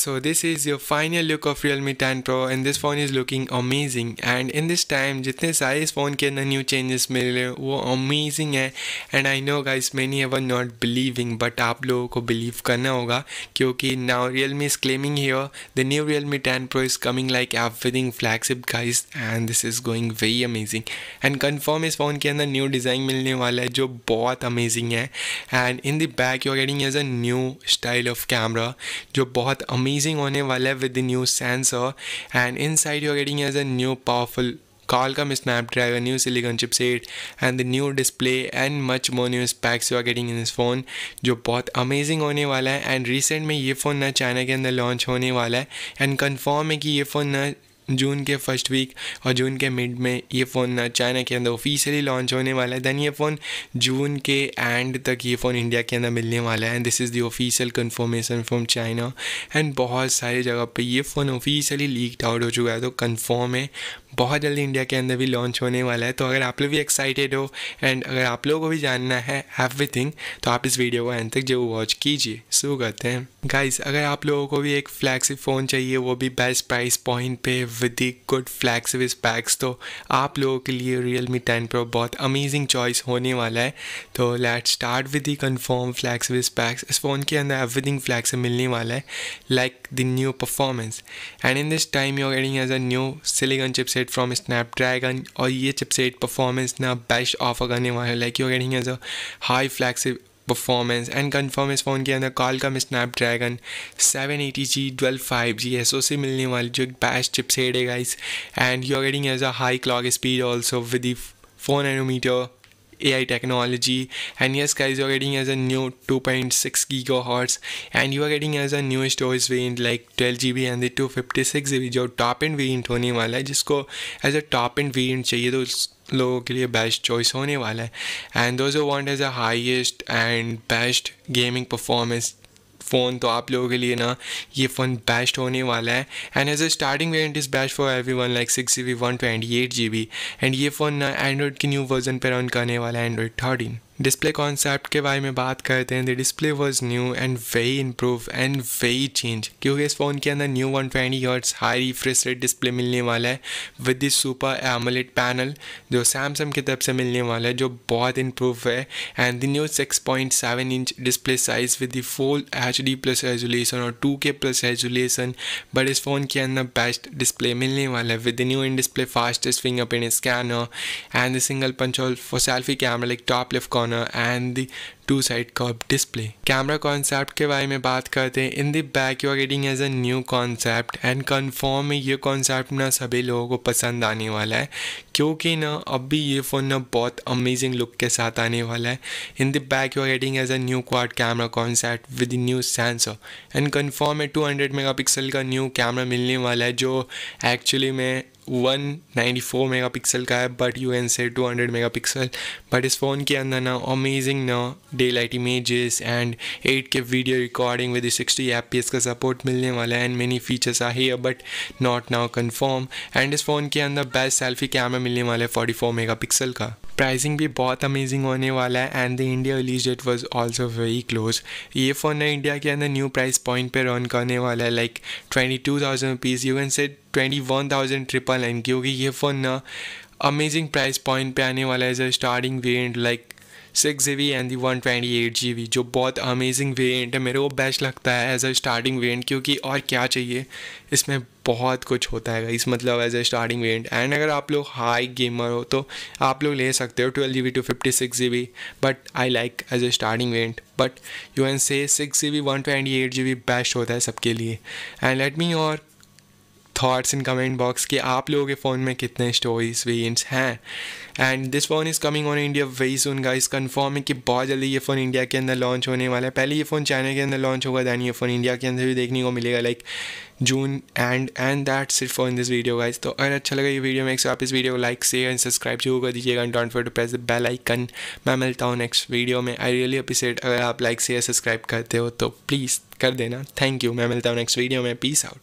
So this is your final look of realme 10 pro and this phone is looking amazing. And in this time jitne सारे इस phone के अंदर new changes मिले वो amazing है. And I know guys many are not believing but आप लोगों को believe करना होगा क्योंकि now realme is claiming here the new realme 10 pro is coming like everything flagship guys and this is going very amazing. And confirm इस phone के अंदर new design मिलने वाला है जो बहुत amazing है. And in the back you are getting as a new style of camera जो बहुत amazing होने वाला है with the new sensor. And inside you are getting as a new powerful Qualcomm Snapdragon, new silicon chipset and the new display and much more new specs you are getting in this phone जो बहुत amazing होने वाला है. And recent में ये phone ना China के अंदर launch होने वाला है and confirm है कि ये फ़ोन ना जून के फर्स्ट वीक और जून के मिड में ये फ़ोन ना चाइना के अंदर ऑफिशियली लॉन्च होने वाला है. दैन ये फ़ोन जून के एंड तक ये फ़ोन इंडिया के अंदर मिलने वाला है. And this is the official confirmation from China. And बहुत सारी जगह पे ये फ़ोन ऑफिशियली लीक्ड आउट हो चुका है तो कन्फर्म है बहुत जल्दी इंडिया के अंदर भी लॉन्च होने वाला है. तो अगर आप लोग भी एक्साइटेड हो एंड अगर आप लोगों को भी जानना है एवरीथिंग तो आप इस वीडियो को एंड तक जरूर वॉच कीजिए. शुरू करते हैं गाइस. अगर आप लोगों को भी एक फ्लैगशिप फ़ोन चाहिए वो भी बेस्ट प्राइस पॉइंट पे with the good flagship specs तो आप लोगों के लिए रियलमी 10 प्रो बहुत अमेजिंग चॉइस होने वाला है. तो let's start with the confirm flagship specs. इस फ़ोन के अंदर एवरीथिंग फ्लैगशिप मिलने वाला है like the new performance. And in this time you are getting as a new silicon chipset from Snapdragon और ये चिपसेट परफॉर्मेंस ना बेस्ट ऑफर करने वाला है like you are getting as a high flagship performance. And confirm इस phone के अंदर Qualcomm Snapdragon 780g 12 5g SoC मिलने वाली जो एक बेस्ट चिपसेट है guys. And you are getting as a high clock speed also with the 4 nanometer AI technology. And yes guys you are getting as a new 2.6 GHz and you are getting as a new storage variant like 12 GB and the 256 GB जो top end variant होने वाला है जिसको as a top end variant चाहिए तो लोगों के लिए बेस्ट चॉइस होने वाला है. And those who want as a highest and best gaming performance phone तो आप लोगों के लिए ना ये फ़ोन बेस्ट होने वाला है. And as a starting variant is best for everyone like 6 GB 128 GB. And ये फ़ोन ना एंड्रॉयड की न्यू वर्जन पर रन करने वाला है Android 13. डिस्प्ले कॉन्सेप्ट के बारे में बात करते हैं. The display was new and very improve and very change क्योंकि इस फ़ोन के अंदर new 120Hz high refresh rate display मिलने वाला है with the super AMOLED panel जो सैमसंग की तरफ से मिलने वाला है जो बहुत इम्प्रूव है. And the new 6.7 inch display size with the full HD+ resolution और 2K+ रेजुलेशन. बट इस फ़ोन के अंदर बेस्ट डिस्प्ले मिलने वाला है with the new in display fastest fingerprint scanner and the single punch hole for selfie camera like top left corner and the two-side curved display. Camera concept के बारे में बात करते हैं. In the back you are getting as a new concept and confirm ये concept ना सभी लोगों को पसंद आने वाला है क्योंकि ना अब भी ये फ़ोन ना बहुत amazing look के साथ आने वाला है. In the back you are getting as a new quad camera concept with the new sensor and confirm है 200 मेगापिक्सल का new camera मिलने वाला है जो actually में 194 मेगापिक्सल का है बट यू एन से 200 मेगापिक्सल. बट इस फ़ोन के अंदर ना अमेजिंग ना day light images and 8K video recording with 60 FPS का सपोर्ट मिलने वाला है. एंड मेनी फीचर्स आए हैं but not now confirm. And इस फ़ोन के अंदर बेस्ट सेल्फी कैमरा मिलने वाला है 44 मेगापिक्सल का. प्राइसिंग भी बहुत अमेजिंग होने वाला है. And the India release date was also very close. ये फ़ोन ना इंडिया के अंदर न्यू प्राइस पॉइंट पे रन करने वाला है लाइक 22,000 रुपीज़ यू एन से 21,999 क्योंकि ये फ़ोन ना अमेजिंग प्राइस पॉइंट पे आने वाला है as a starting variant like 6 GB and the 128 GB जो बहुत अमेजिंग वेरिएंट है. मेरे को बेस्ट लगता है एज अ स्टार्टिंग वेरिएंट क्योंकि और क्या चाहिए इसमें बहुत कुछ होता है इस मतलब as a starting variant. And अगर आप लोग हाई गेमर हो तो आप लोग ले सकते हो 12 GB 256 GB but I like as a starting variant but you N से 6 GB 128 GB बेस्ट होता है सबके लिए. एंड लेट मी और थॉट्स इन कमेंट बॉक्स कि आप लोगों के फ़ोन में कितने स्टोरेज वेरिएंट्स हैं. And this phone is coming on India very soon guys. Confirm है कि बहुत जल्दी ये फ़ोन इंडिया के अंदर लॉन्च होने वाला है. पहले ये फ़ोन चाइना के अंदर लॉन्च होगा दैन ये फ़ोन इंडिया के अंदर भी देखने को मिलेगा like June and that's it for in this video guys. तो अगर अच्छा लगा ये वीडियो मेक सो आप इस वीडियो को लाइक शेयर एंड सब्सक्राइब जरूर कर दीजिएगा and don't forget to press the bell icon. मैं मिलता हूँ नेक्स्ट वीडियो में. आई रियली अप्रिशिएट अगर आप लाइक शेयर सब्सक्राइब करते हो तो प्लीज़ कर देना. Thank you. मैं मिलता हूँ नेक्स्ट वीडियो में. Peace out.